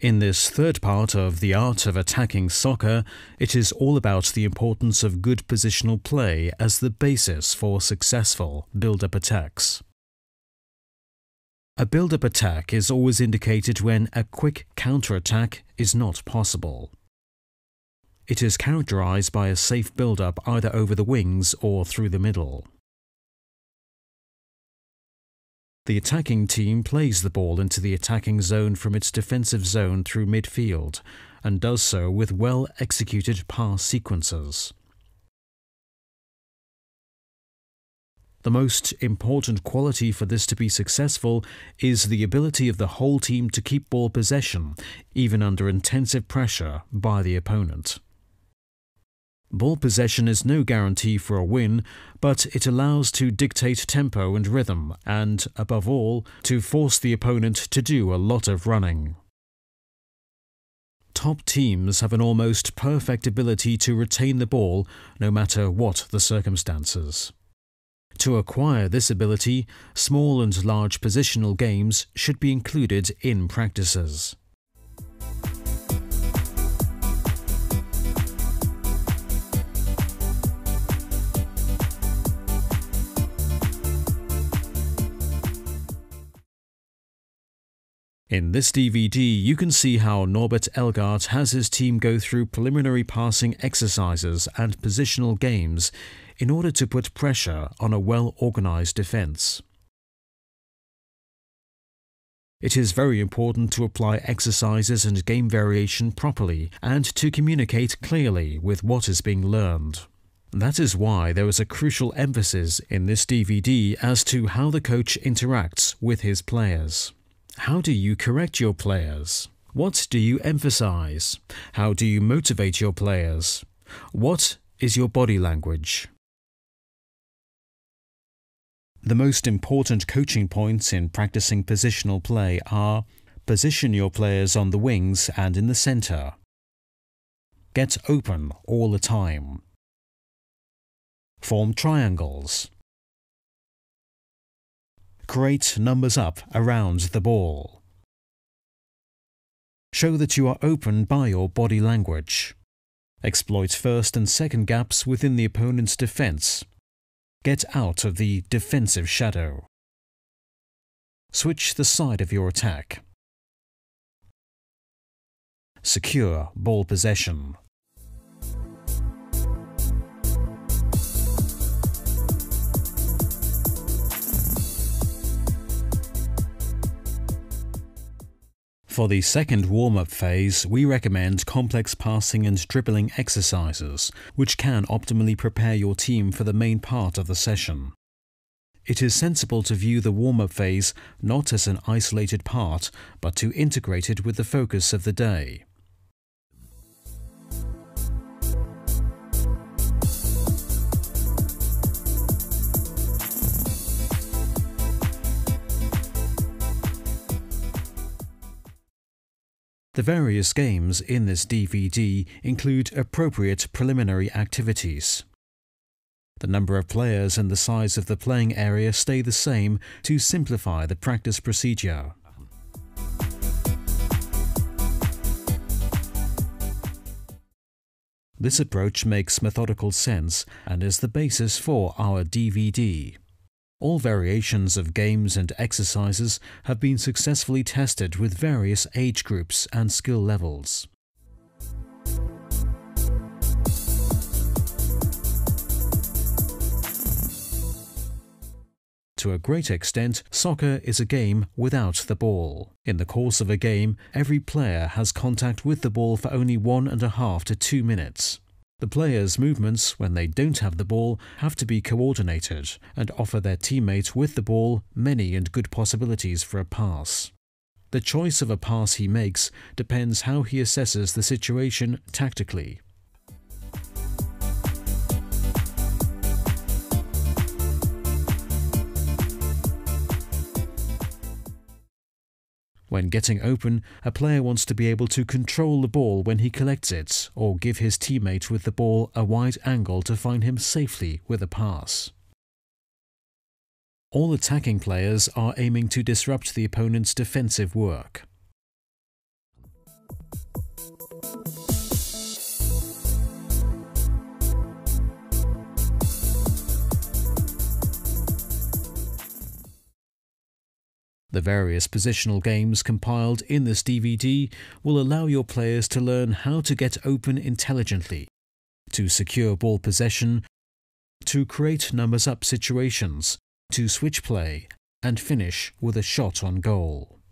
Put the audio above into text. In this third part of The Art of Attacking Soccer, it is all about the importance of good positional play as the basis for successful build-up attacks. A build-up attack is always indicated when a quick counter-attack is not possible. It is characterized by a safe build-up either over the wings or through the middle. The attacking team plays the ball into the attacking zone from its defensive zone through midfield, and does so with well-executed pass sequences. The most important quality for this to be successful is the ability of the whole team to keep ball possession, even under intensive pressure by the opponent. Ball possession is no guarantee for a win, but it allows to dictate tempo and rhythm, and, above all, to force the opponent to do a lot of running. Top teams have an almost perfect ability to retain the ball, no matter what the circumstances. To acquire this ability, small and large positional games should be included in practices. In this DVD, you can see how Norbert Elgert has his team go through preliminary passing exercises and positional games in order to put pressure on a well-organized defense. It is very important to apply exercises and game variation properly and to communicate clearly with what is being learned. That is why there is a crucial emphasis in this DVD as to how the coach interacts with his players. How do you correct your players? What do you emphasize? How do you motivate your players? What is your body language? The most important coaching points in practicing positional play are: position your players on the wings and in the center. Get open all the time. Form triangles. Create numbers up around the ball. Show that you are open by your body language. Exploit first and second gaps within the opponent's defense. Get out of the defensive shadow. Switch the side of your attack. Secure ball possession. For the second warm-up phase, we recommend complex passing and dribbling exercises, which can optimally prepare your team for the main part of the session. It is sensible to view the warm-up phase not as an isolated part, but to integrate it with the focus of the day. The various games in this DVD include appropriate preliminary activities. The number of players and the size of the playing area stay the same to simplify the practice procedure. This approach makes methodical sense and is the basis for our DVD. All variations of games and exercises have been successfully tested with various age groups and skill levels. To a great extent, soccer is a game without the ball. In the course of a game, every player has contact with the ball for only 1.5 to 2 minutes. The players' movements, when they don't have the ball, have to be coordinated and offer their teammate with the ball many and good possibilities for a pass. The choice of a pass he makes depends how he assesses the situation tactically. When getting open, a player wants to be able to control the ball when he collects it, or give his teammate with the ball a wide angle to find him safely with a pass. All attacking players are aiming to disrupt the opponent's defensive work. The various positional games compiled in this DVD will allow your players to learn how to get open intelligently, to secure ball possession, to create numbers up situations, to switch play, and finish with a shot on goal.